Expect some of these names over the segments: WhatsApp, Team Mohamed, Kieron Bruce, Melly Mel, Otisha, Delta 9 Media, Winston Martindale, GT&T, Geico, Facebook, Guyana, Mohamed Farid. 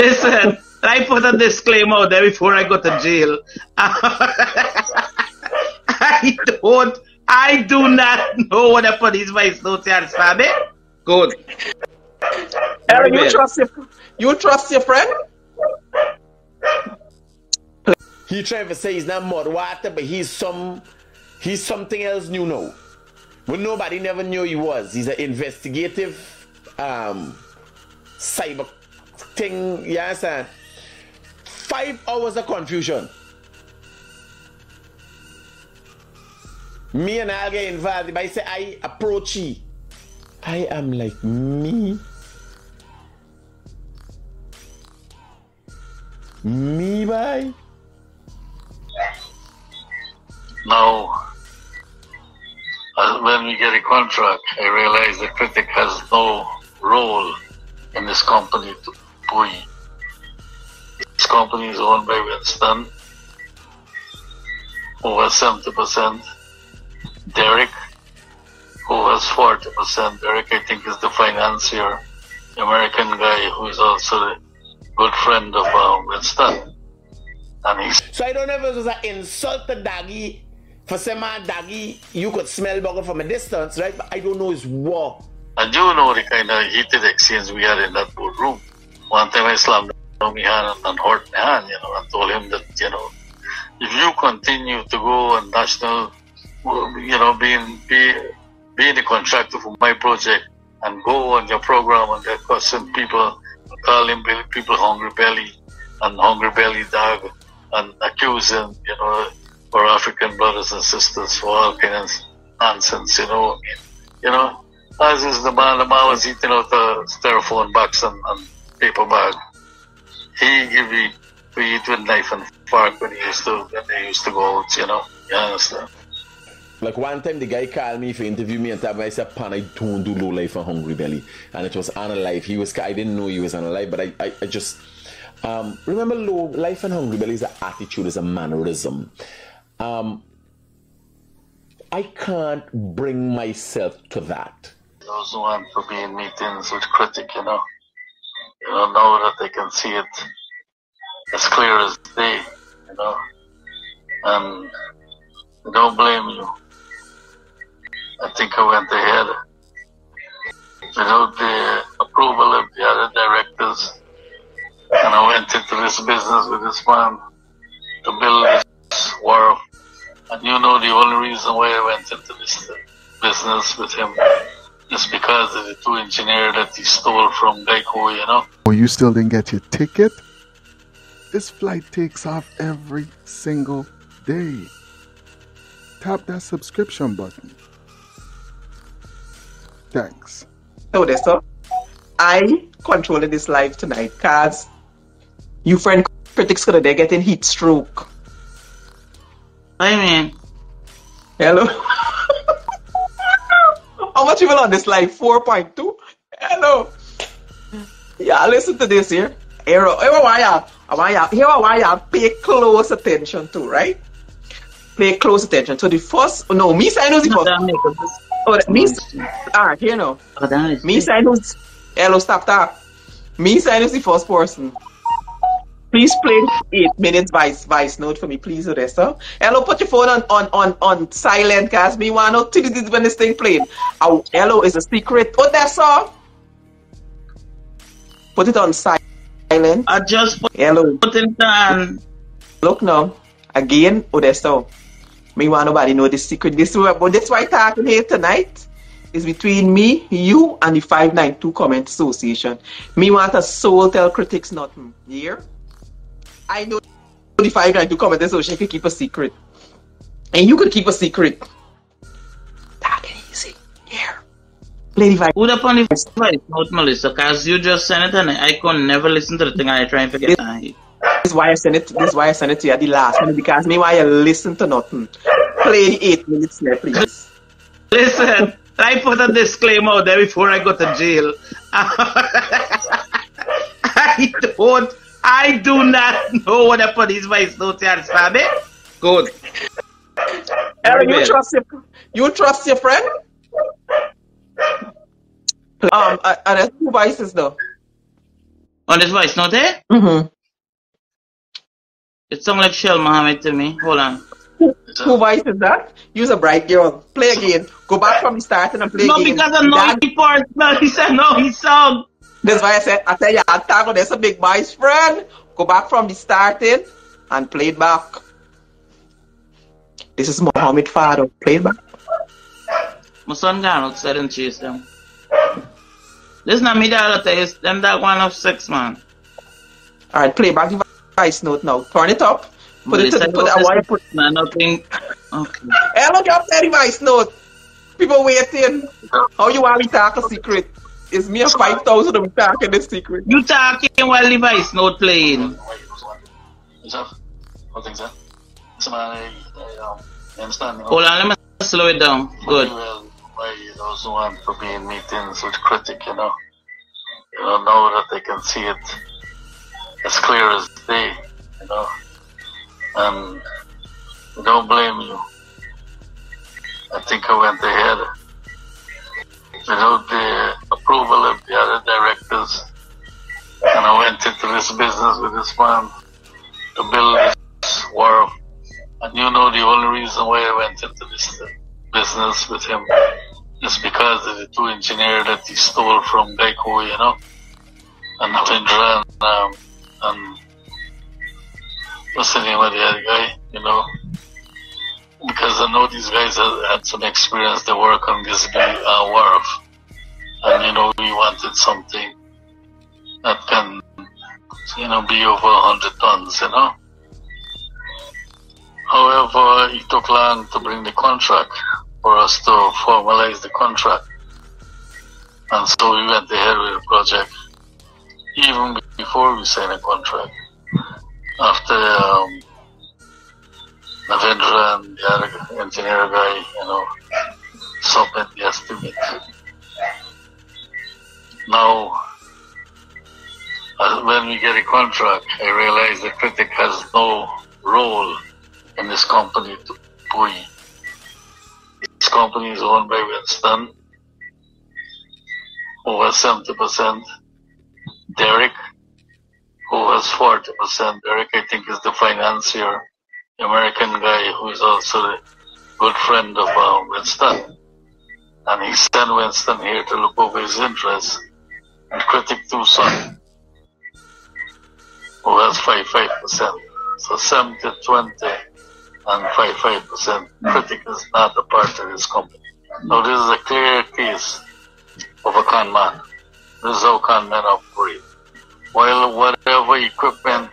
Listen, I put a disclaimer there before I go to jail. I do not know what the police vice don't understand it. Good. Aaron, you trust your friend? He trying to say he's not mud water, but he's something else new now. Well, nobody never knew he was. He's an investigative cyber thing, you understand? 5 hours of confusion. Me and I get involved. If I say I approach he, I am like me by. No. When we get a contract, I realize the critic has no role in this company to buoy. This company is owned by Winston, who has 70%. Derek, who has 40%. Derek, I think, is the financier, the American guy who is also a good friend of Winston. And he's so I don't know if it was an insult to Daggy. For some man, Daggy, you could smell burger from a distance, right? But I don't know his war. I do know the kind of heated exchange we had in that boardroom. One time I slammed down my hand and hurt my hand, you know, and told him that, you know, if you continue to go on national, you know, being the contractor for my project and go on your program and get cussing people, calling people hungry belly and hungry belly dog and accusing, you know, for African brothers and sisters for all kinds of nonsense, you know. As is the man was eating out a styrofoam box and paper bag. We eat with knife and fork when they used to go out, you know. You understand? Like one time the guy called me for interview me and I said, Pan, I don't do low life and hungry belly. And it was unalive. I didn't know he was unalive, but I just remember low life and hungry belly is an attitude, is a mannerism. I can't bring myself to that. Those who want to be in meetings with critic, you know, now that they can see it as clear as day, you know, and I don't blame you. I think I went ahead without the approval of the other directors, and I went into this business with this man to build this war. And you know, the only reason why I went into this business with him is because of the two engineers that he stole from Geico, you know. Well, you still didn't get your ticket? This flight takes off every single day. Tap that subscription button. Thanks. So, Odessa, I controlling this live tonight because you friend critics could they're getting heat stroke. I mean, hello. How much even on this live? 4.2. Hello. Yeah, listen to this here. Here I am. Pay close attention to right. Pay close attention. So the first, no, me sign was the first. Oh, me. Ah, here now. Me sign was. Hello, stop. Me sign is the first person. Please play 8 minutes voice note for me, please, Odessa. Hello, put your phone on silent, because me want to know when this thing played. Oh, hello is a secret. Odessa! Put it on silent. I just put it on. Look now. Again, Odessa. Me want nobody know this secret. This why talking here tonight is between me, you, and the 592 Comment Association. Me want a soul tell critics nothing. Here? I know the 592 Comment Association could keep a secret. And you could keep a secret. That easy. Yeah. Lady Vibe. Put up on the voice note, Melissa, because you just sent it and I could never listen to the thing and I try and forget it. This is why I sent it to you at the last minute, because me why you listen to nothing. Play the 8 minutes there, please. Listen, I put a disclaimer there before I go to jail. I do not know what the police vice don't understand it. Good. Aaron, you trust your friend? Are there two vices though? Oh, this voice not there? Mm-hmm. It sounds like Shell Mohamed to me. Hold on. Who voice is that? Use a bright girl. Play again. Go back from the start and play again. No, because I'm not the part. No, he said no, he sound. That's why I said, I tell you, I'll tackle that's a big boy's friend. Go back from the starting and play it back. This is Mohamed Farid. Play it back. My son Donald said and chase them. This is not me that is them that one of six, man. Alright, play back the voice note now. Turn it up. Put it to the man, nothing. Okay. Hey, look up that device note. People waiting. How you want to talk a secret? It's me and 5,000 of talking the secret. You talking while the device note playing. Hold on, let me slow it down. Good. Why those who want to be in meetings with critic, you know, now that they can see it as clear as day, you know. And I don't blame you. I think I went ahead. Without the approval of the other directors, and I went into this business with this man to build this world. And you know the only reason why I went into this business with him is because of the two engineers that he stole from Deco, you know, and Hindra and what's the name of the other guy, you know? Because I know these guys have had some experience. They work on this big wharf. And, you know, we wanted something that can, you know, be over 100 tons, you know? However, it took long to bring the contract for us to formalize the contract. And so we went ahead with the project even before we signed a contract. After Navendra and the other engineer guy, you know, submit the estimate. Now, when we get a contract, I realize the critic has no role in this company to Pui. This company is owned by Winston, over 70%, Derek, who has 40%. Derek, I think, is the financier, the American guy who is also a good friend of Winston. And he sent Winston here to look over his interests. And Critic Tucson, who has 5%. So 70-20 and 5%. Critic is not a part of this company. Now this is a clear case of a con man. This is how con men operate. While whatever equipment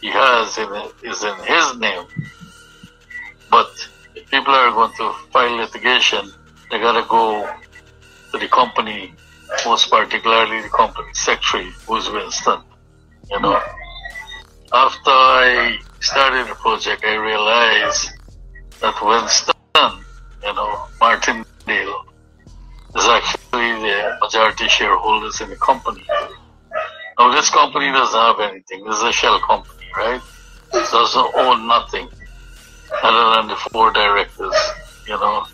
he has in it is in his name, but if people are going to file litigation, they gotta go to the company, most particularly the company secretary, who's Winston. You know, after I started the project, I realized that Winston, you know, Martindale, is actually the majority shareholders in the company. Now this company doesn't have anything. This is a shell company, right? It doesn't own nothing other than the four directors, you know.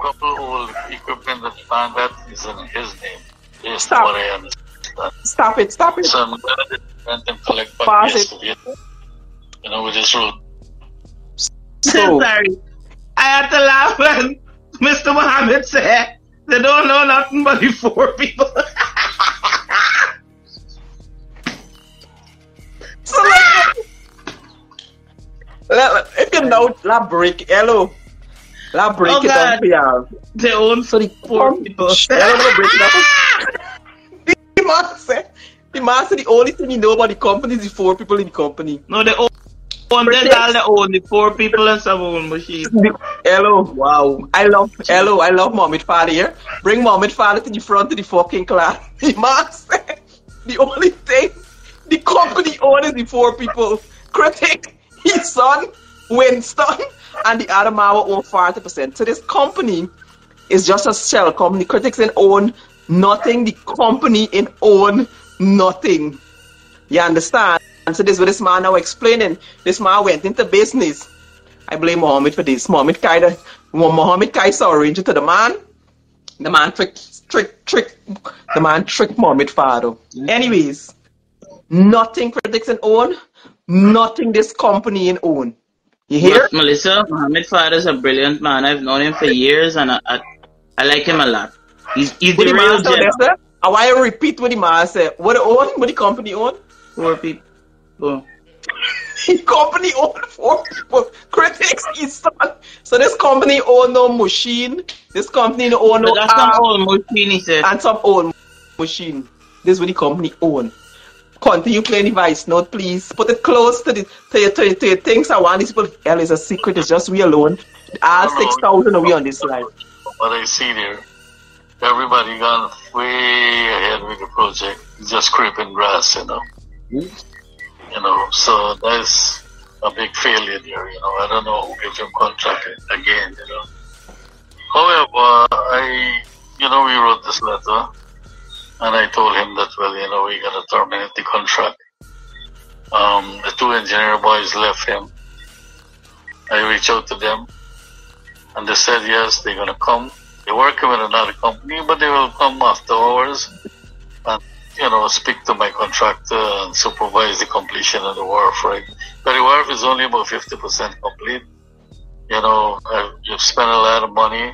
Couple old equipment that found that is in his name. Yes, stop. What I understand. Stop it, stop it. So I'm glad they went and collect back yesterday, you know, with this road. So sorry. I had to laugh when Mr. Mohamed said they don't know nothing but the four people. So like, if you know, la break, hello, la break it up here. They own so the four people. The master, the only thing you know about the company is the four people in the company. No, they own. They own the four people and some own machines. Hello, wow! I love Mohamed Farid here. Bring Mohamed Farid to the front of the fucking class. He must. The only thing the company owns is the four people. Critic, his son, Winston, and the other man own 40%. So this company is just a shell company. Critics didn't own nothing. The company didn't own nothing. You understand? And so this is what this man now explaining. This man went into business. I blame Mohamed for this. Mohamed Kai, sorry, to the man. The man tricked Mohamed Farid. Anyways, nothing critics in own, nothing this company in own. You hear? Melissa, Mohamed Farid is a brilliant man. I've known him for years and I like him a lot. He's the real deal. I want to repeat what the man said. What the own? What the company own? 4 people. The company own 4 people. Critics is done. So this company own no machine. This company own no some old machine, he said. And some old machine. This is what the company own. Continue playing the voice note, please. Put it close to your things. I want these people. Hell, it's a secret. It's just we alone. All 6,000 are we on this live. What I see there, everybody gone way ahead with the project. Just creeping grass, you know. You know, so that's a big failure there, you know. I don't know who gives him contract again, you know. However, we wrote this letter. And I told him that, we're going to terminate the contract. The 2 engineer boys left him. I reached out to them. And they said, yes, they're going to come. They're working with another company, but they will come after hours. And, speak to my contractor and supervise the completion of the wharf, right? But the wharf is only about 50% complete. You've spent a lot of money.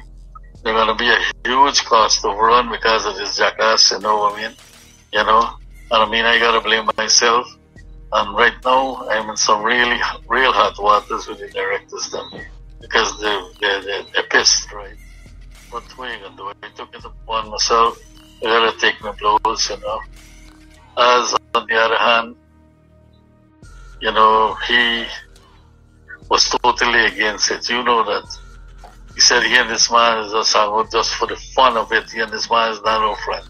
There's going to be a huge cost overrun because of this jackass, I got to blame myself. And right now, I'm in some really real hot waters with the directors, because they're pissed, right? But what are you going to do? I took it upon myself. I got to take my blows, As on the other hand, he was totally against it. You know that. He said he and this man is just for the fun of it. He and this man is not no friend.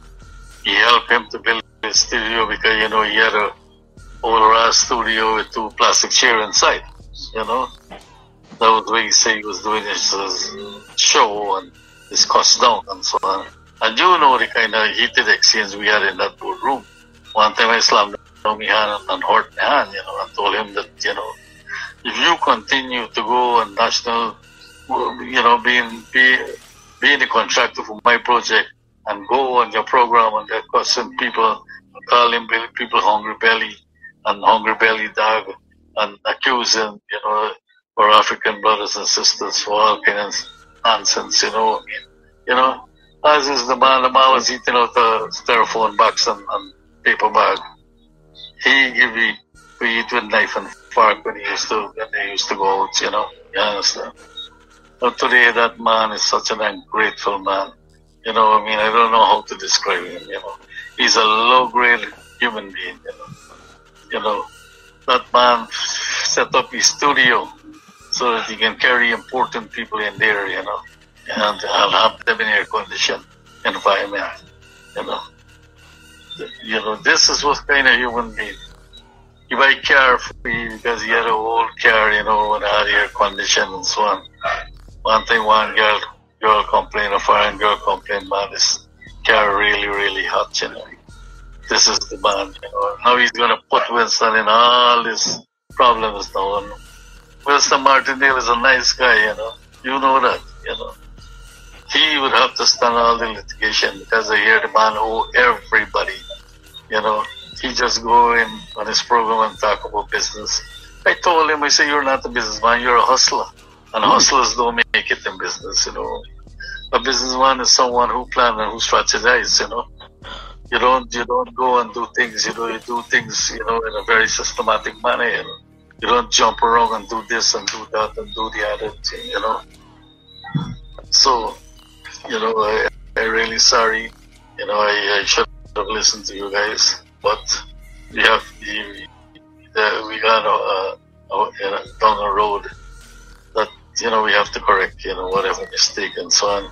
He helped him to build his studio because, he had a old-ass studio with 2 plastic chairs inside, That was where he said he was doing his show and his cost down and so on. And the kind of heated exchange we had in that boardroom. One time I slammed down my hand and hurt my hand, and told him that, if you continue to go on national... being a contractor for my project and go on your program and get cussing people, calling people hungry belly and hungry belly dog and accusing, our African brothers and sisters for all kinds of nonsense, As is the man was eating out a styrofoam box and paper bag. We eat with knife and fork when they used to go out, you understand? But today that man is such an ungrateful man. I don't know how to describe him, He's a low-grade human being, That man set up his studio so that he can carry important people in there, and I'll have them in air-conditioned environment, This is what kind of human being. He buy car for me because he had an old car, without air condition and so on. One thing, one girl complained, a foreign girl complained, man, this car really, really hot, This is the man, Now he's going to put Winston in all these problems now. Winston Martindale is a nice guy, You know that, He would have to stand all the litigation because I hear the man owe everybody, He just go in on his program and talk about business. I told him, I said, you're not a businessman, you're a hustler. And hustlers don't make it in business, A businessman is someone who plans and who strategizes, You don't go and do things, You do things, in a very systematic manner, You don't jump around and do this and do that and do the other thing, So, I'm really sorry, I should have listened to you guys, but we got down a road that, we have to correct, whatever mistake and so on.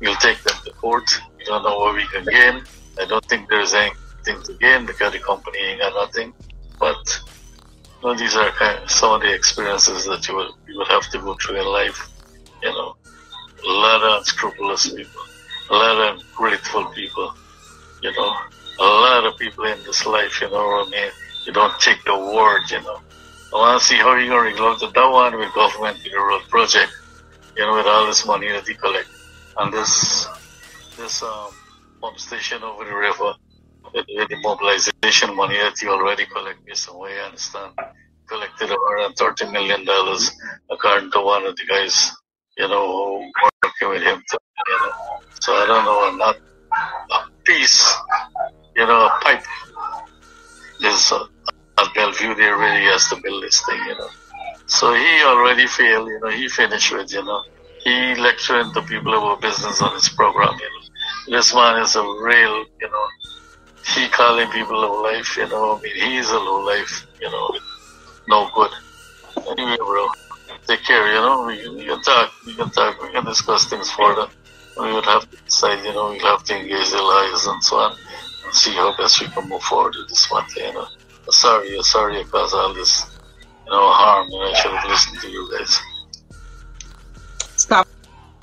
We'll take them to court. We don't know what we can gain. I don't think there's anything to gain because the company ain't got nothing. But these are some of the experiences that you will have to go through in life. A lot of unscrupulous people, a lot of ungrateful people, A lot of people in this life, you don't take the word, I want to see how you're going to resolve that one with government, with the road project, with all this money that you collect. And this this pump station over the river, the mobilization money that you already collect is away, I understand. Collected $130 million, according to one of the guys, you know, working with him. To, you know. So I don't know, I'm not a piece, you know, a pipe is at Bellevue. They really has to build this thing, you know. So he already failed, you know, he finished with, you know. He lecturing to people about business on his program, you know. This man is a real, you know, he calling people lowlife, you know. I mean, he's a lowlife, you know. No good. Anyway, bro, take care, you know. We can talk, we can discuss things further. We would have to decide, you know, we'll have to engage the lives and so on and see how best we can move forward with this matter, you know. Sorry I caused all this, you know, harm, and I should have listened to you guys. Stop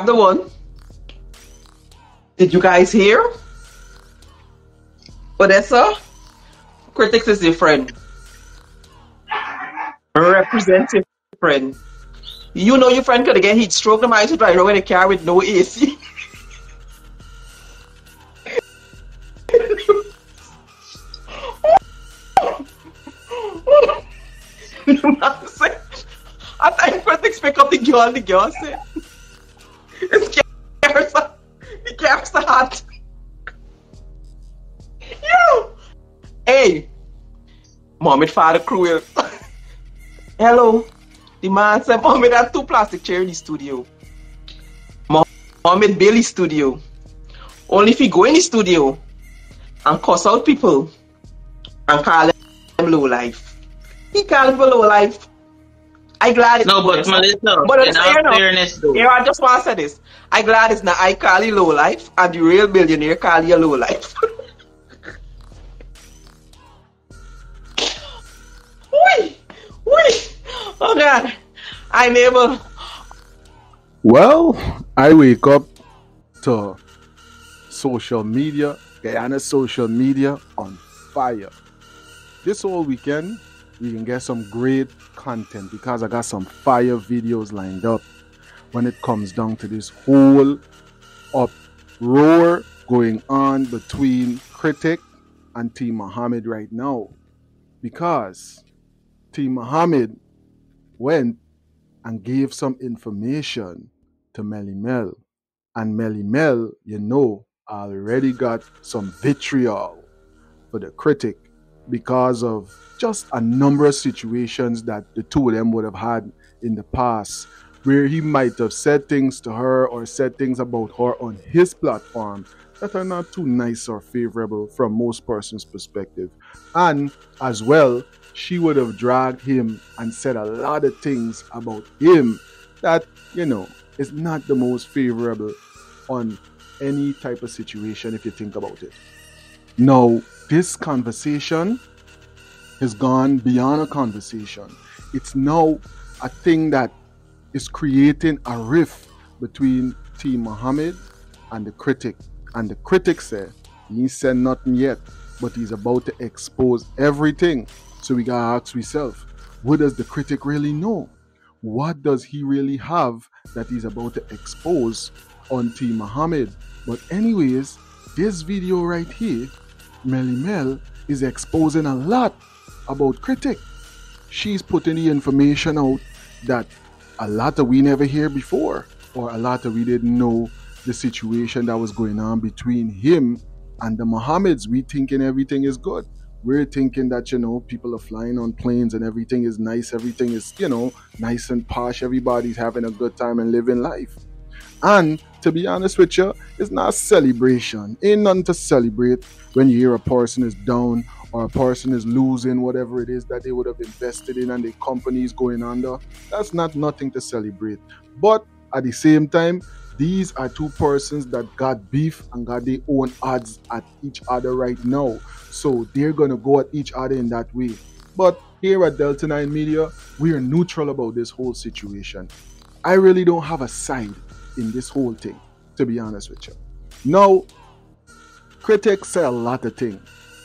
the one. Did you guys hear? Odessa, critics is your friend. Representative friend. You know your friend could get heat stroke the mice right away in a car with no AC. At times critics pick up the girl say it's the car's hot. Yo! Hey! Mohamed Farid cruel. Hello. The man said Mohamed had two plastic chairs in the studio. Mohamed Bailey studio. Only if he go in the studio and cuss out people and call them low life. He call them low life. I glad it's no, but Melissa, but in all fairness, though. Yeah, I just want to say this. I glad it's not I call you low life and the real billionaire call you low life. Oh God, I'm able. Well, I wake up to social media, Guyana's social media on fire. This whole weekend, we can get some great content because I got some fire videos lined up when it comes down to this whole uproar going on between Critic and Team Mohamed right now. Because Team Mohamed went and gave some information to Melly Mel. And Melly Mel, you know, already got some vitriol for the Critic because of just a number of situations that the two of them would have had in the past where he might have said things to her or said things about her on his platform that are not too nice or favorable from most persons' perspective. And as well, she would have dragged him and said a lot of things about him that, you know, is not the most favorable on any type of situation if you think about it. Now, this conversation has gone beyond a conversation. It's now a thing that is creating a rift between Team Mohamed and the Critic. And the Critic said, he ain't said nothing yet, but he's about to expose everything. So we gotta ask ourselves, what does the Critic really know? What does he really have that he's about to expose on Team Mohamed? But anyways, this video right here, Melly Mel is exposing a lot about Critic. She's putting the information out that a lot that we never hear before, or a lot that we didn't know the situation that was going on between him and the Mohameds. We thinking everything is good. We're thinking that, you know, people are flying on planes and everything is nice. Everything is, you know, nice and posh. Everybody's having a good time and living life. And to be honest with you, it's not a celebration. Ain't nothing to celebrate when you hear a person is down or a person is losing whatever it is that they would have invested in and their company's going under. That's not nothing to celebrate. But at the same time, these are two persons that got beef and got their own odds at each other right now. So they're going to go at each other in that way. But here at Delta 9 Media, we are neutral about this whole situation. I really don't have a side in this whole thing, to be honest with you. Now, critics say a lot of things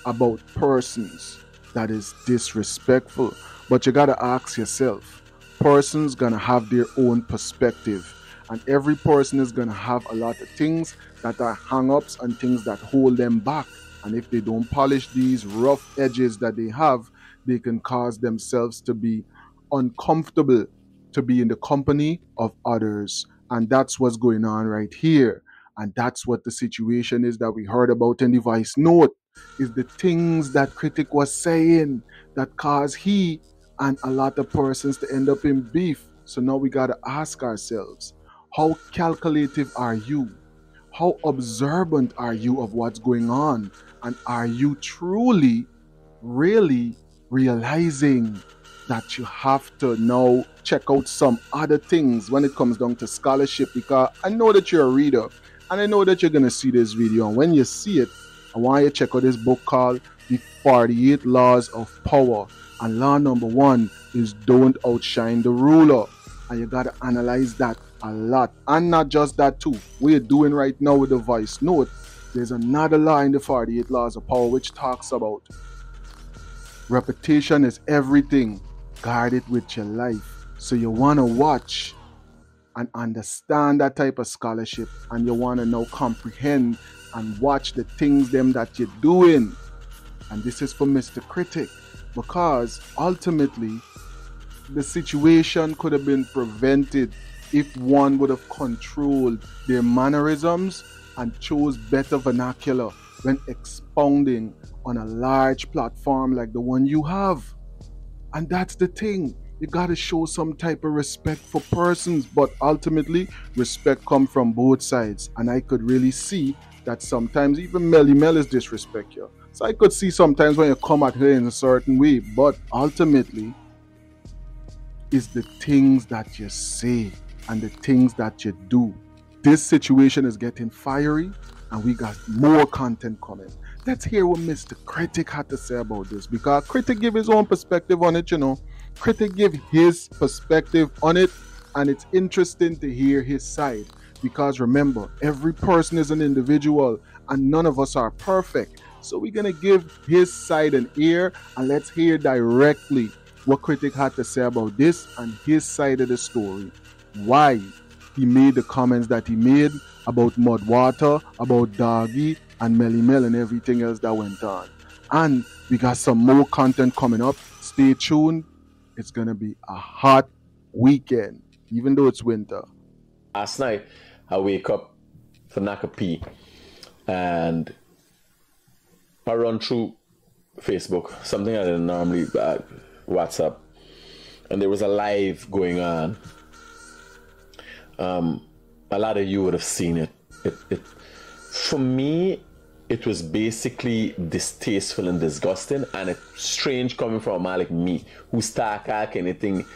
about persons that is disrespectful. But you got to ask yourself, persons going to have their own perspective. and every person is going to have a lot of things that are hang-ups and things that hold them back. And if they don't polish these rough edges that they have, they can cause themselves to be uncomfortable to be in the company of others. And that's what's going on right here. And that's what the situation is that we heard about in the voice note, is the things that critic was saying that caused he and a lot of persons to end up in beef. So now we got to ask ourselves, how calculative are you? How observant are you of what's going on? And are you truly, really realizing that you have to now check out some other things when it comes down to scholarship? Because I know that you're a reader, and I know that you're going to see this video. And when you see it, I want you to check out this book called The 48 Laws of Power. And law number 1 is don't outshine the ruler. And you got to analyze that a lot. And not just that too. We're doing right now with the voice note. There's another law in the 48 Laws of Power which talks about repetition is everything. Guard it with your life. So you want to watch and understand that type of scholarship, and you want to now comprehend and watch the things them that you're doing. And this is for Mr. Critic, because ultimately the situation could have been prevented if one would have controlled their mannerisms and chose better vernacular when expounding on a large platform like the one you have. And that's the thing. You got to show some type of respect for persons, but ultimately respect comes from both sides. And I could really see that sometimes even Melly Mel is disrespect here. So I could see sometimes when you come at her in a certain way, but ultimately it's the things that you say and the things that you do. This situation is getting fiery, and we got more content coming. Let's hear what Mr. Critic had to say about this, because Critic give his own perspective on it, you know. Critic give his perspective on it, and it's interesting to hear his side, because remember, every person is an individual and none of us are perfect. So we're gonna give his side an ear, and let's hear directly what Critic had to say about this and his side of the story, why he made the comments that he made about Mud Water, about Doggy and Melly Mel and everything else that went on. And we got some more content coming up. Stay tuned. It's going to be a hot weekend, even though it's winter. Last night, I wake up for Nakapee and I run through Facebook, something I didn't normally, WhatsApp, and there was a live going on. A lot of you would have seen it. For me, it was basically distasteful and disgusting, and it's strange coming from a man like me who stark at anything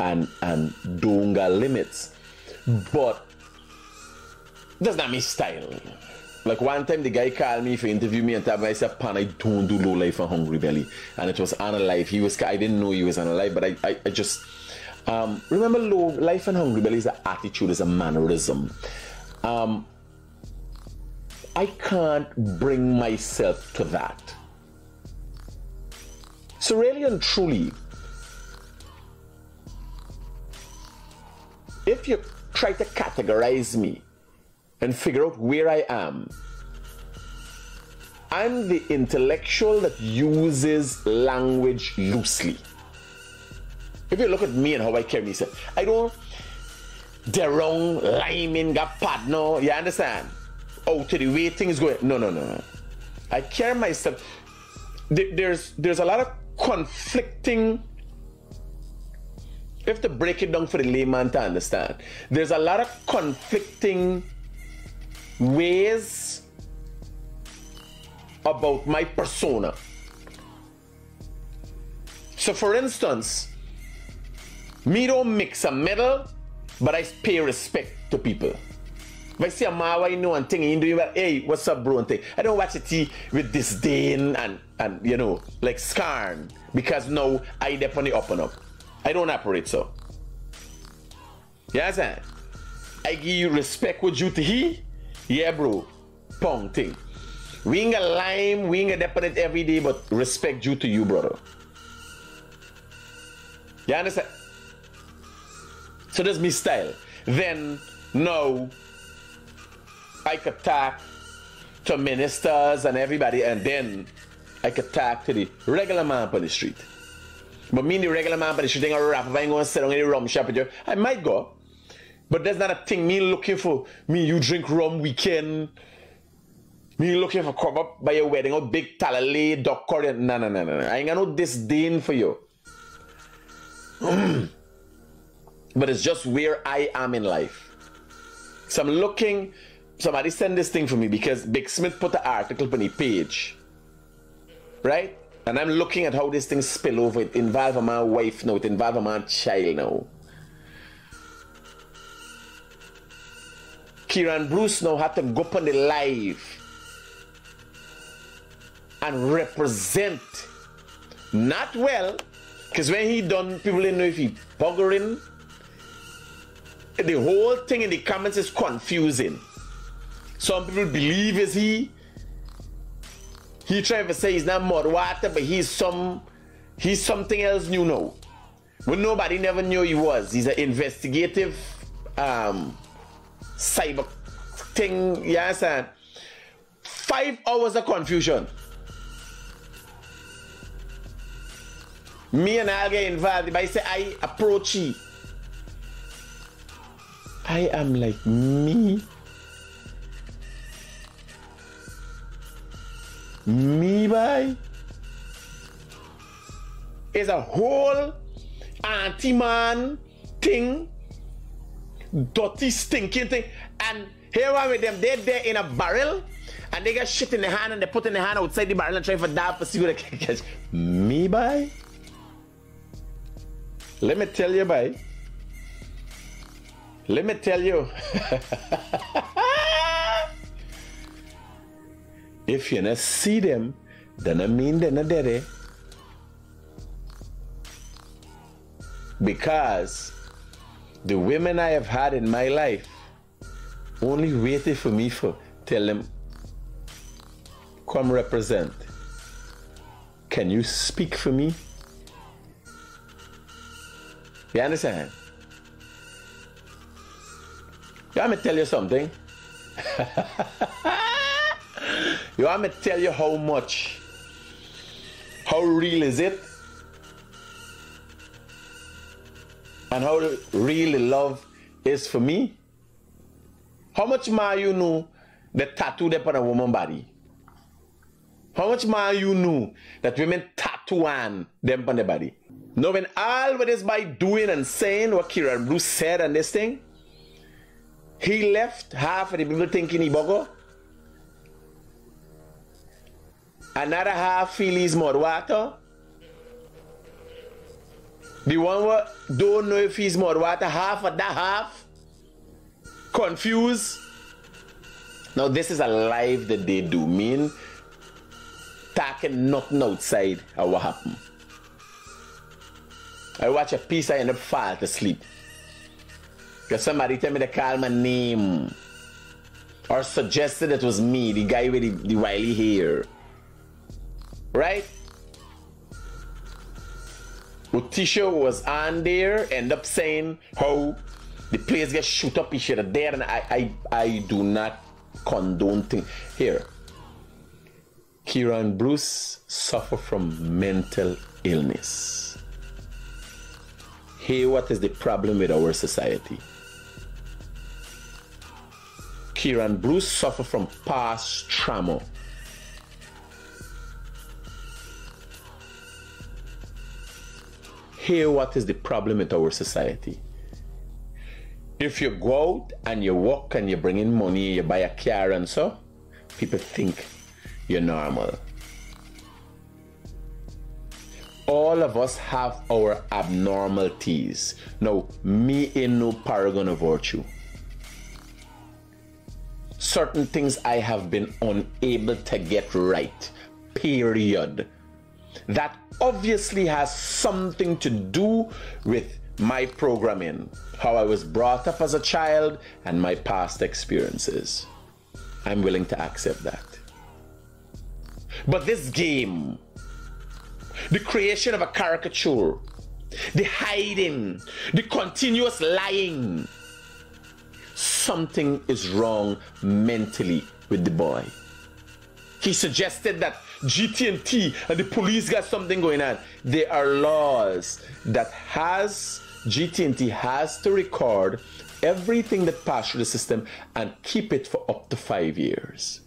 and don't got limits. But that's not my style. Like one time the guy called me for interview me and told me, I said, Pan, I don't do low life and hungry belly. And it was unalive. He was, I didn't know he was unalive, but I just remember low life and hungry belly is an attitude, is a mannerism. I can't bring myself to that. So really and truly, if you try to categorize me and figure out where I am, I'm the intellectual that uses language loosely. If you look at me and how I carry myself, I don't derong, liming, got partner, you understand? Oh, to the way things go. No. I care myself. There's a lot of conflicting. If to break it down for the layman to understand, there's a lot of conflicting ways about my persona. So, for instance, me don't mix a middle, but I pay respect to people. If I see a man I know and thing in doing, hey, what's up, bro? And thing. I don't watch it with disdain and you know, like scorn, because now I definitely open up. I don't operate so. You understand? I give you respect with you to he, yeah, bro. Pong thing. We ain't a lime, we ain't a definite every day, but respect due to you, brother. You understand? So that's my style. Then no I could talk to ministers and everybody, and then I could talk to the regular man on the street. But me and the regular man on the street, I ain't gonna rap, I ain't gonna sit down in the rum shop with you. I might go, but that's not a thing. Me looking for me, you drink rum weekend. Me looking for crop up by your wedding, or big talale, dog curry. No. I ain't got no disdain for you. But it's just where I am in life. So I'm looking. Somebody send this thing for me because Big Smith put an article on the page, right? And I'm looking at how this thing spill over. It involves my wife now. It involves my child now. Kieron Bruce now had to go up on the live and represent. Not well, because when he done, people didn't know if he buggering. The whole thing in the comments is confusing. Some people believe is he trying to say he's not mud water, but he's something else new now. But nobody never knew he was. He's an investigative cyber thing, you understand? 5 hours of confusion. Me and I'll get involved. If I say I approach he, I am like me by is a whole anti-man thing, dirty stinking thing, and here are with them, they're there in a barrel and they got shit in the hand and they put in the hand outside the barrel and try for that for see what they can catch. Me by, let me tell you if you not see them, then I mean they're not there. Because the women I have had in my life only waited for me for tell them, come represent. Can you speak for me? You understand? You want me to tell you something? You want me to tell you how much? How real is it? And how real love is for me? How much more you know that tattoo them on a woman's body? How much more you know that women tattoo on them on their body? Knowing all what is by doing and saying what Kieron Bruce said and this thing, he left half of the people thinking he bugger. Another half feelings more water. The one who don't know if he's more water, half of that half confused. Now this is a life that they do mean talking nothing outside of what happened. I watch a piece, I end up fall to sleep. Because somebody tell me to call my name. Or suggested it was me, the guy with the wily hair. Right? Otisha was on there, end up saying how the players get shoot up each other there, and I do not condone things. Here, Kieron Bruce suffer from mental illness. Here, what is the problem with our society? Kieron Bruce suffer from past trauma. Here, what is the problem with our society? If you go out and you walk and you bring in money, you buy a car and so, people think you're normal. All of us have our abnormalities. Now, me ain't no paragon of virtue. Certain things I have been unable to get right, period. That obviously has something to do with my programming, how I was brought up as a child, and my past experiences. I'm willing to accept that. But this game, the creation of a caricature, the hiding, the continuous lying, something is wrong mentally with the boy. He suggested that GT&T and the police got something going on. There are laws that GT&T has to record everything that passed through the system and keep it for up to 5 years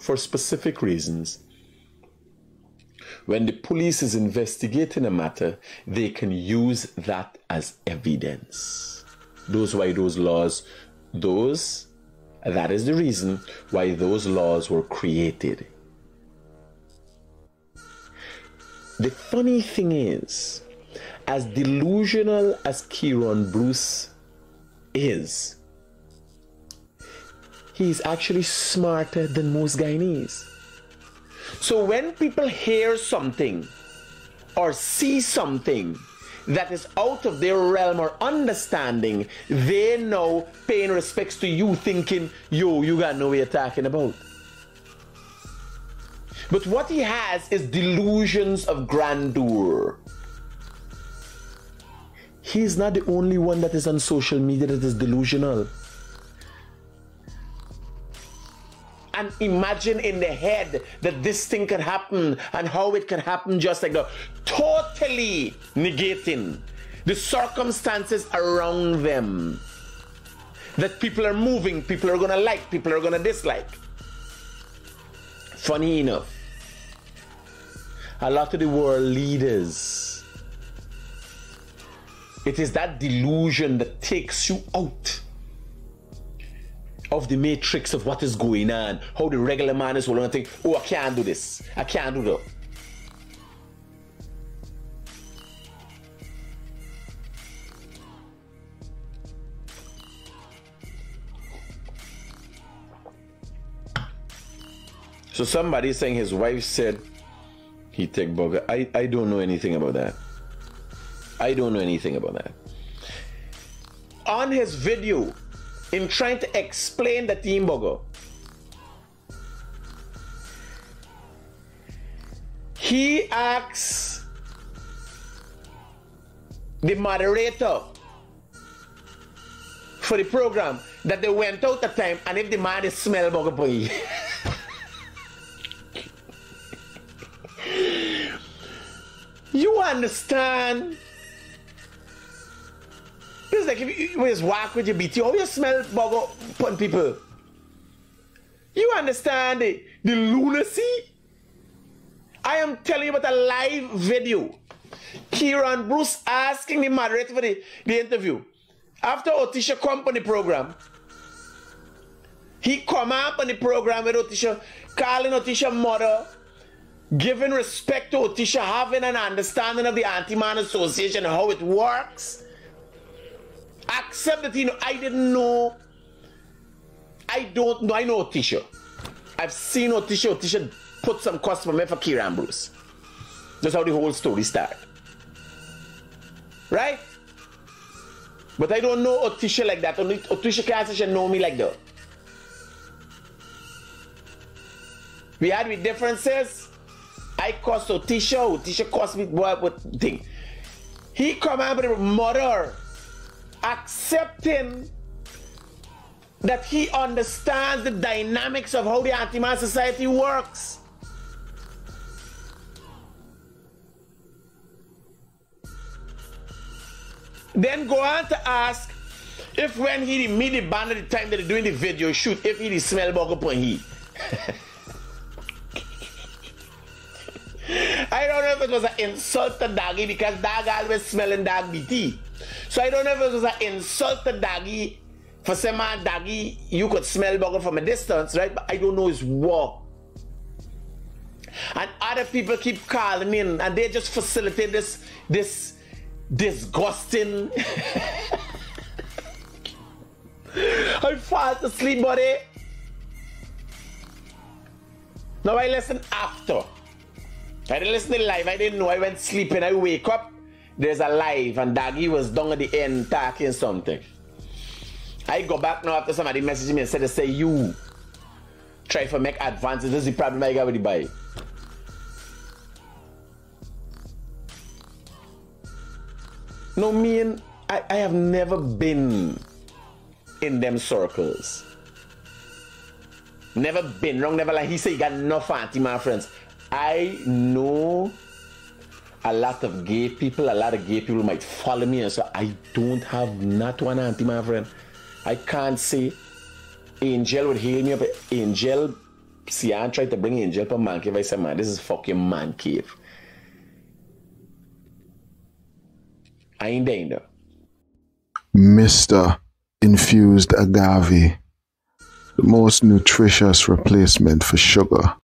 for specific reasons. When the police is investigating a matter, they can use that as evidence. That is the reason why those laws were created. The funny thing is, as delusional as Kieron Bruce is, he's actually smarter than most Guyanese. So when people hear something or see something that is out of their realm or understanding, they know, paying respects to you, thinking, yo, you got no way of talking about. But what he has is delusions of grandeur. He's not the only one that is on social media that is delusional. And imagine in the head that this thing can happen and how it can happen just like that. Totally negating the circumstances around them. That people are moving, people are gonna like, people are gonna dislike. Funny enough, a lot of the world leaders, it is that delusion that takes you out of the matrix of what is going on, how the regular man is going to think, oh, I can't do this, I can't do that. So somebody saying his wife said he take bugger. I don't know anything about that. I don't know anything about that. On his video, in trying to explain the team bugger, he asks the moderator for the program that they went out at time and if the man is smell bugger boy. You understand? It's like if you just walk with your BT, how you smell bugger upon people. You understand the lunacy? I am telling you about a live video. Kieron Bruce asking the moderator for the interview. After Otisha come on the program, he come up on the program with Otisha, calling Otisha mother, giving respect to Otisha, having an understanding of the Anti-Man Association and how it works. Accept that, you know, I didn't know. I don't know. I know Otisha. I've seen Otisha. Otisha put some customer men for Kieron Bruce. That's how the whole story started. Right? But I don't know Otisha like that. Only Otisha can't say she know me like that. We had with differences. I cost Otisha. Otisha cost me what thing. He come up with a murder, accepting that he understands the dynamics of how the Anti-Man Society works. Then go on to ask if when he meet the band at the time that they're doing the video shoot, if he smell bug upon he. I don't know if it was an insult to Doggy because Dog always smelling Dog BT. So I don't know if it was an insult to Doggy for saying, man, Doggy, you could smell bugger from a distance, right? But I don't know his walk. And other people keep calling in and they just facilitate this disgusting. I fall to sleep, buddy. Now I listen after. I didn't listen to live, I didn't know, I went sleeping, I wake up, there's a live and Doggy was down at the end talking something. I go back now after somebody messaged me and said, they say, you try to make advances, this is the problem I got with the bike. No, I have never been in them circles. Never been wrong, never like he say, you got no fancy, my friends. I know a lot of gay people, a lot of gay people might follow me and say, I don't have not one auntie, my friend. I can't say Angel would heal me up. Angel, see, I tried to bring Angel to man cave. I said, man, this is fucking man cave. I ain't there. Mr. Infused Agave, the most nutritious replacement for sugar.